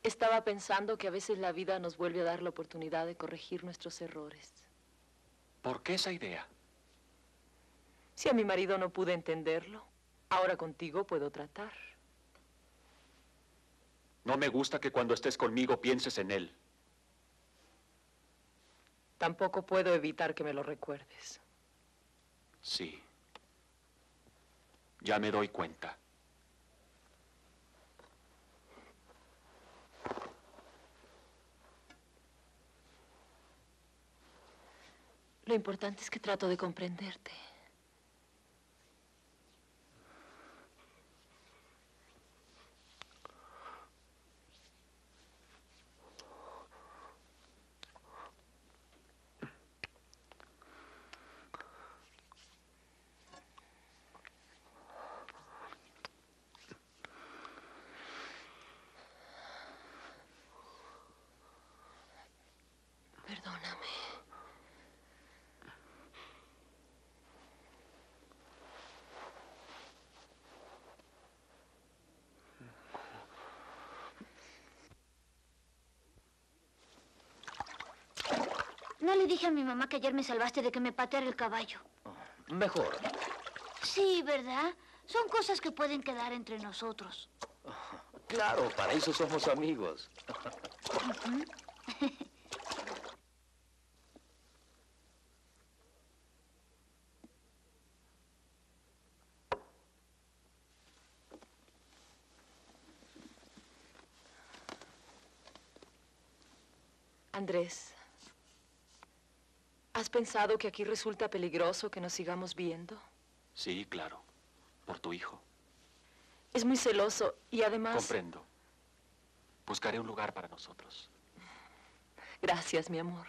Estaba pensando que a veces la vida nos vuelve a dar la oportunidad de corregir nuestros errores. ¿Por qué esa idea? Si a mi marido no pude entenderlo, ahora contigo puedo tratar. No me gusta que cuando estés conmigo pienses en él. Tampoco puedo evitar que me lo recuerdes. Sí. Ya me doy cuenta. Lo importante es que trato de comprenderte. No le dije a mi mamá que ayer me salvaste de que me pateara el caballo. Oh, mejor. Sí, ¿verdad? Son cosas que pueden quedar entre nosotros. Oh, claro, para eso somos amigos. Uh-huh. Andrés. ¿Has pensado que aquí resulta peligroso que nos sigamos viendo? Sí, claro. Por tu hijo. Es muy celoso y además... Comprendo. Buscaré un lugar para nosotros. Gracias, mi amor.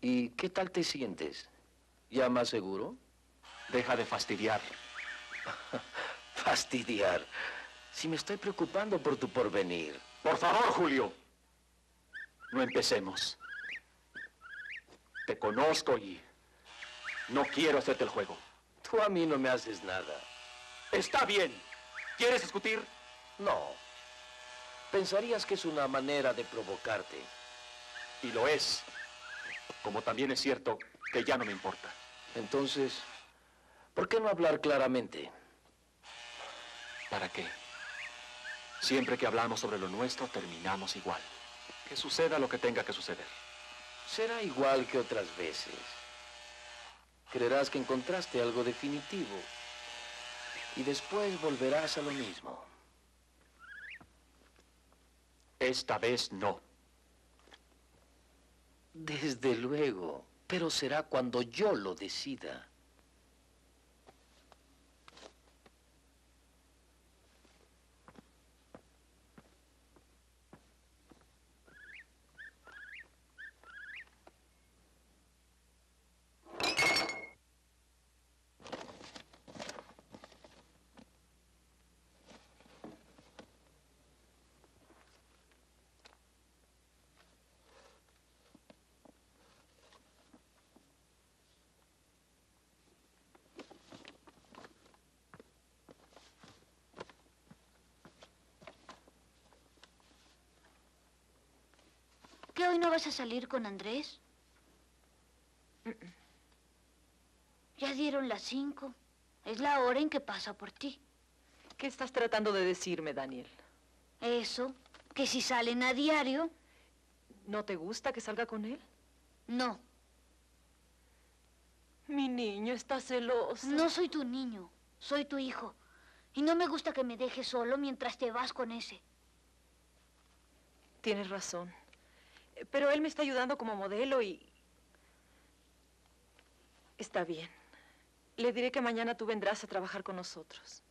¿Y qué tal te sientes? ¿Ya más seguro? Deja de fastidiar. Fastidiar. Si me estoy preocupando por tu porvenir. Por favor, Julio, no empecemos. Te conozco y no quiero hacerte el juego. Tú a mí no me haces nada. Está bien. ¿Quieres discutir? No. Pensarías que es una manera de provocarte. Y lo es. Como también es cierto que ya no me importa. Entonces, ¿por qué no hablar claramente? ¿Para qué? Siempre que hablamos sobre lo nuestro, terminamos igual. Que suceda lo que tenga que suceder. Será igual que otras veces. Creerás que encontraste algo definitivo. Y después volverás a lo mismo. Esta vez no. Desde luego. Pero será cuando yo lo decida. ¿Hoy no vas a salir con Andrés? Ya dieron las cinco. Es la hora en que pasa por ti. ¿Qué estás tratando de decirme, Daniel? Eso, que si salen a diario... ¿No te gusta que salga con él? No. Mi niño está celoso. No soy tu niño, soy tu hijo. Y no me gusta que me dejes solo mientras te vas con ese. Tienes razón. Pero él me está ayudando como modelo y... Está bien. Le diré que mañana tú vendrás a trabajar con nosotros.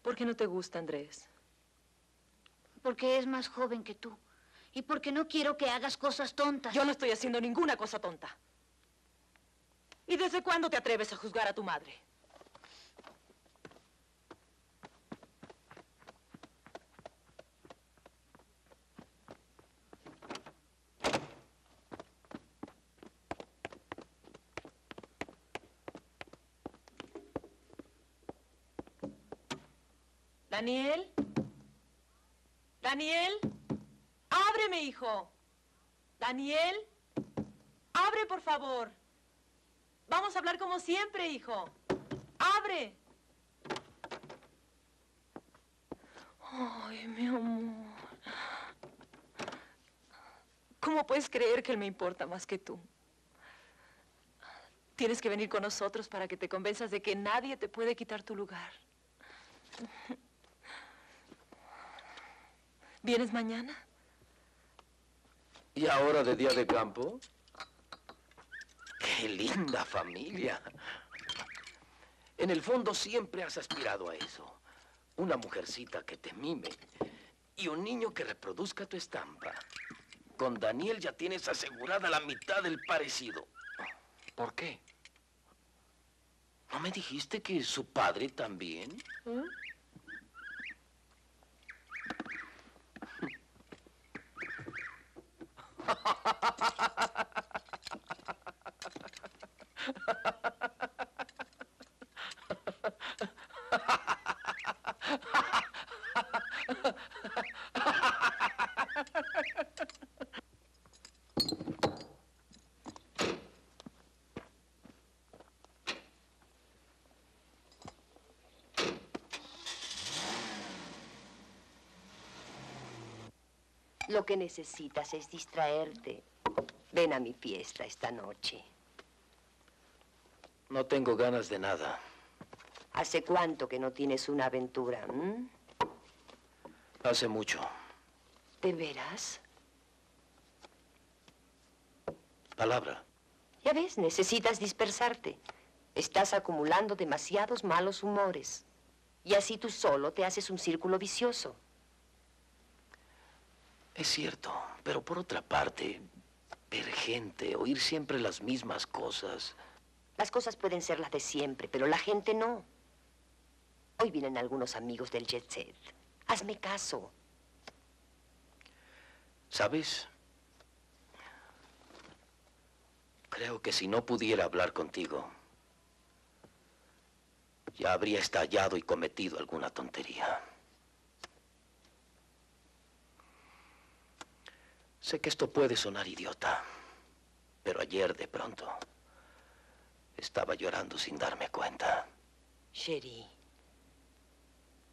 ¿Por qué no te gusta, Andrés? Porque es más joven que tú. Y porque no quiero que hagas cosas tontas. Yo no estoy haciendo ninguna cosa tonta. ¿Y desde cuándo te atreves a juzgar a tu madre? Daniel. Daniel. Ábreme, hijo. Daniel. Abre, por favor. Vamos a hablar como siempre, hijo. Abre. Ay, mi amor. ¿Cómo puedes creer que él me importa más que tú? Tienes que venir con nosotros para que te convenzas de que nadie te puede quitar tu lugar. ¿Vienes mañana? ¿Y ahora de día de campo? ¡Qué linda familia! En el fondo siempre has aspirado a eso. Una mujercita que te mime y un niño que reproduzca tu estampa. Con Daniel ya tienes asegurada la mitad del parecido. ¿Por qué? ¿No me dijiste que su padre también? ¿Eh? Lo que necesitas es distraerte. Ven a mi fiesta esta noche. No tengo ganas de nada. ¿Hace cuánto que no tienes una aventura? ¿Mm? Hace mucho. ¿De veras? Palabra. Ya ves, necesitas dispersarte. Estás acumulando demasiados malos humores. Y así tú solo te haces un círculo vicioso. Es cierto, pero por otra parte, ver gente, oír siempre las mismas cosas. Las cosas pueden ser las de siempre, pero la gente no. Hoy vienen algunos amigos del jet set. Hazme caso. ¿Sabes? Creo que si no pudiera hablar contigo, ya habría estallado y cometido alguna tontería. Sé que esto puede sonar idiota, pero ayer de pronto estaba llorando sin darme cuenta. Sherry,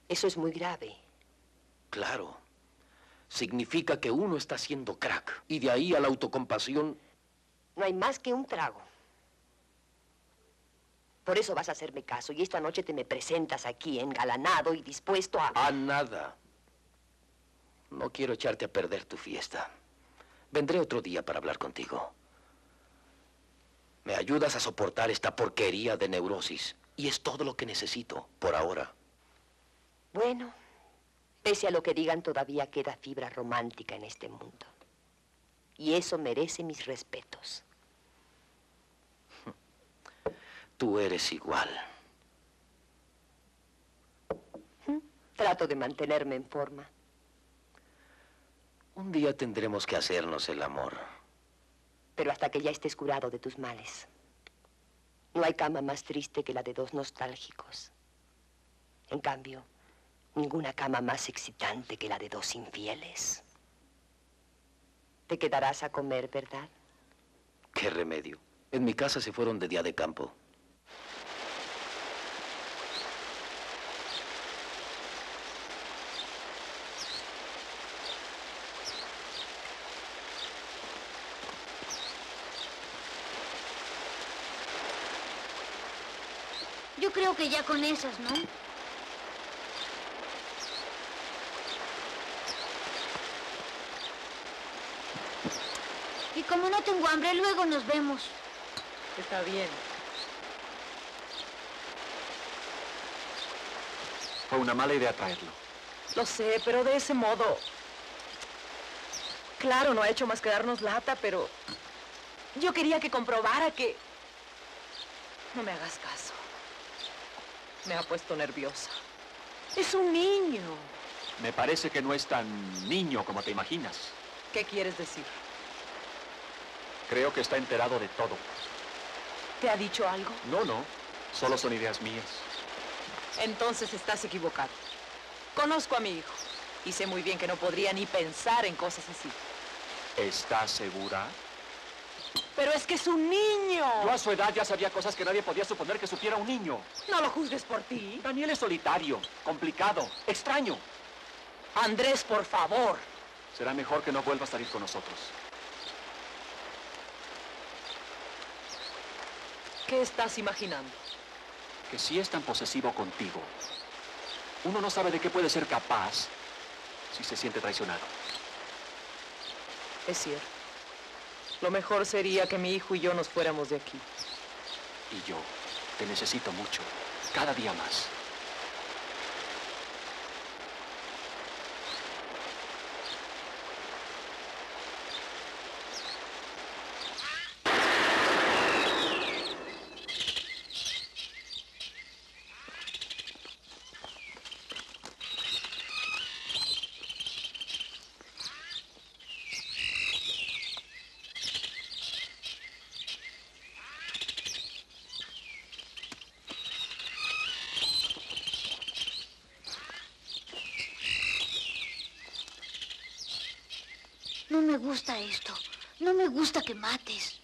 eso es muy grave. Claro. Significa que uno está haciendo crack y de ahí a la autocompasión. No hay más que un trago. Por eso vas a hacerme caso y esta noche te me presentas aquí engalanado y dispuesto a... A nada. No quiero echarte a perder tu fiesta. Vendré otro día para hablar contigo. Me ayudas a soportar esta porquería de neurosis. Y es todo lo que necesito, por ahora. Bueno, pese a lo que digan, todavía queda fibra romántica en este mundo. Y eso merece mis respetos. Tú eres igual. Trato de mantenerme en forma. Un día tendremos que hacernos el amor. Pero hasta que ya estés curado de tus males. No hay cama más triste que la de dos nostálgicos. En cambio, ninguna cama más excitante que la de dos infieles. Te quedarás a comer, ¿verdad? ¿Qué remedio? En mi casa se fueron de día de campo. Yo creo que ya con esas, ¿no? Y como no tengo hambre, luego nos vemos. Está bien. Fue una mala idea traerlo. Lo sé, pero de ese modo... Claro, no ha hecho más que darnos lata, pero... Yo quería que comprobara que... No me hagas caso. Me ha puesto nerviosa. Es un niño. Me parece que no es tan niño como te imaginas. ¿Qué quieres decir? Creo que está enterado de todo. ¿Te ha dicho algo? No, no. Solo son ideas mías. Entonces estás equivocado. Conozco a mi hijo y sé muy bien que no podría ni pensar en cosas así. ¿Estás segura? Pero es que es un niño. Yo a su edad ya sabía cosas que nadie podía suponer que supiera un niño. No lo juzgues por ti. Daniel es solitario, complicado, extraño. Andrés, por favor. Será mejor que no vuelva a salir con nosotros. ¿Qué estás imaginando? Que si es tan posesivo contigo, uno no sabe de qué puede ser capaz si se siente traicionado. Es cierto. Lo mejor sería que mi hijo y yo nos fuéramos de aquí. Y yo te necesito mucho, cada día más. No me gusta esto. No me gusta que mates.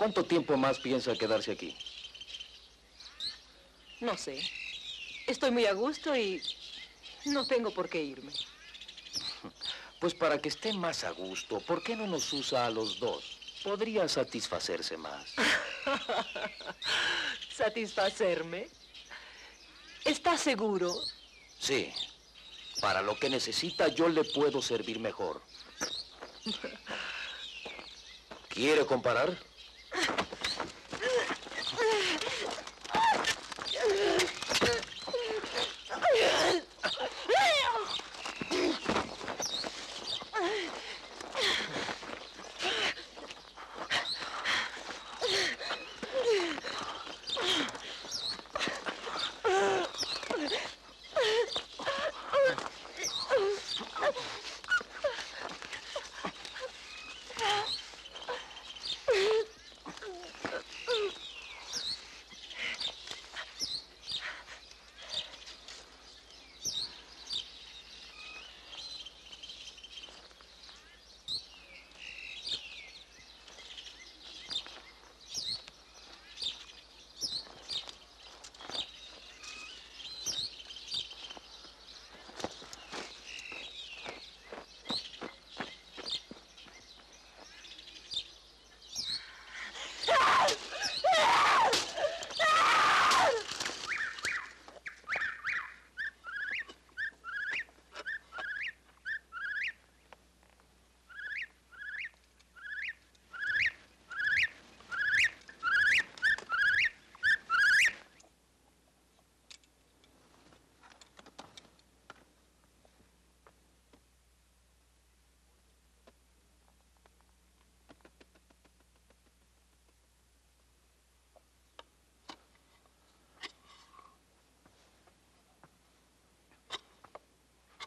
¿Cuánto tiempo más piensa quedarse aquí? No sé. Estoy muy a gusto y no tengo por qué irme. Pues para que esté más a gusto, ¿por qué no nos usa a los dos? Podría satisfacerse más. ¿Satisfacerme? ¿Estás seguro? Sí. Para lo que necesita, yo le puedo servir mejor. ¿Quiere comparar?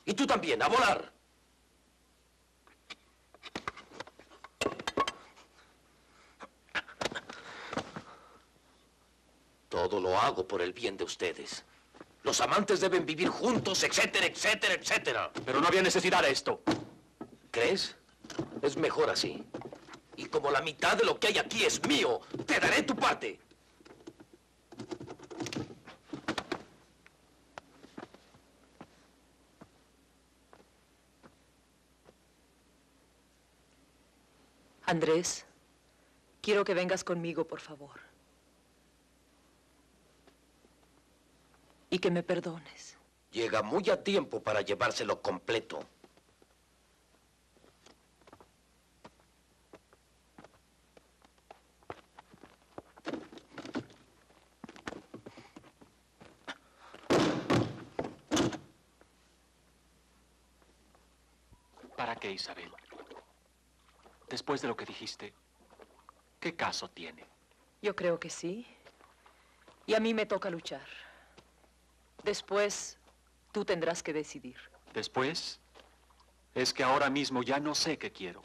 Y tú también, a volar. Todo lo hago por el bien de ustedes. Los amantes deben vivir juntos, etcétera, etcétera, etcétera. Pero no había necesidad de esto. ¿Crees? Es mejor así. Y como la mitad de lo que hay aquí es mío, te daré tu parte. Andrés, quiero que vengas conmigo, por favor. Y que me perdones. Llega muy a tiempo para llevárselo completo. ¿Para qué, Isabel? Después de lo que dijiste, ¿qué caso tiene? Yo creo que sí. Y a mí me toca luchar. Después, tú tendrás que decidir. ¿Después? Es que ahora mismo ya no sé qué quiero.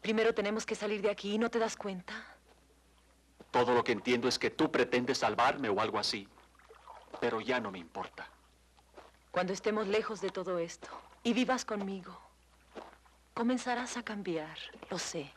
Primero tenemos que salir de aquí, ¿no te das cuenta? Todo lo que entiendo es que tú pretendes salvarme o algo así. Pero ya no me importa. Cuando estemos lejos de todo esto y vivas conmigo, comenzarás a cambiar, lo sé.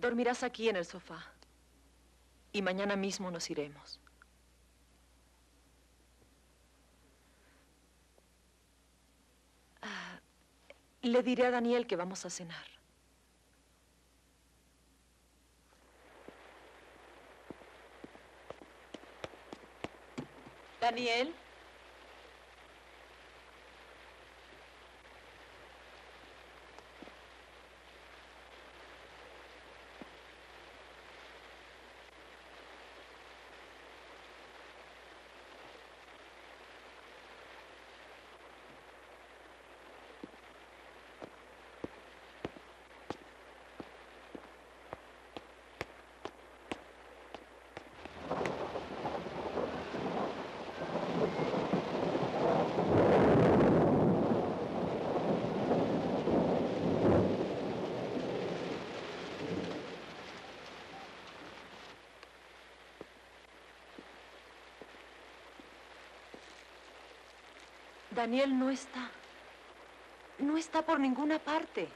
Dormirás aquí en el sofá. Y mañana mismo nos iremos. Ah, le diré a Daniel que vamos a cenar. Daniel. Daniel no está. No está por ninguna parte.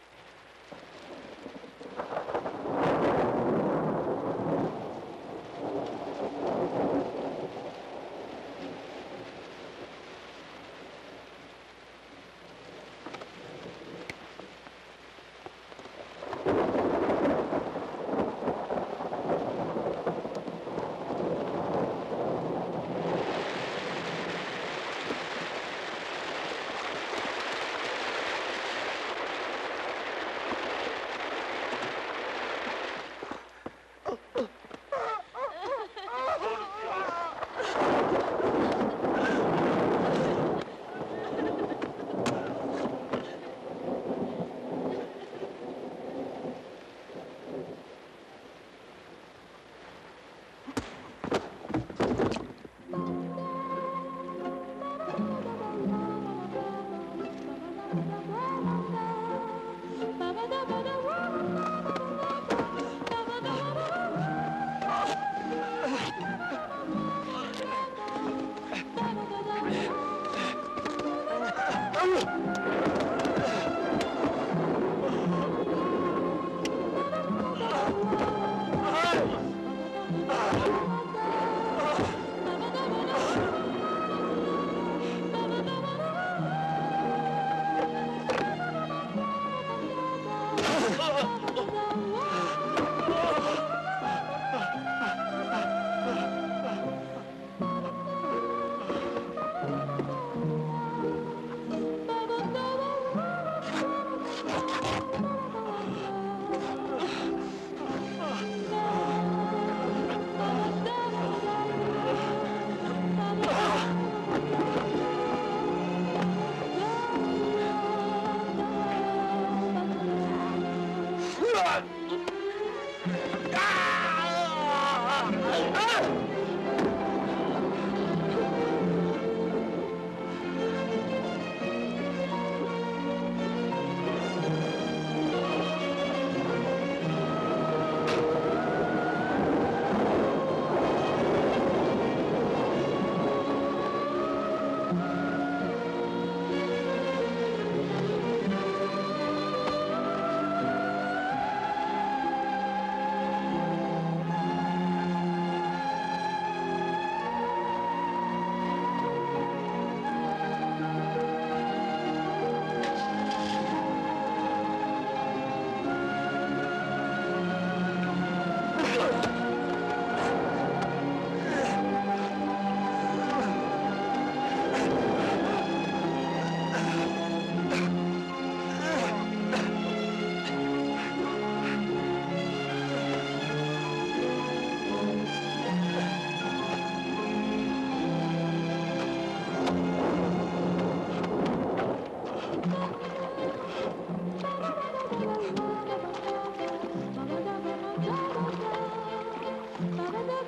Bye-bye.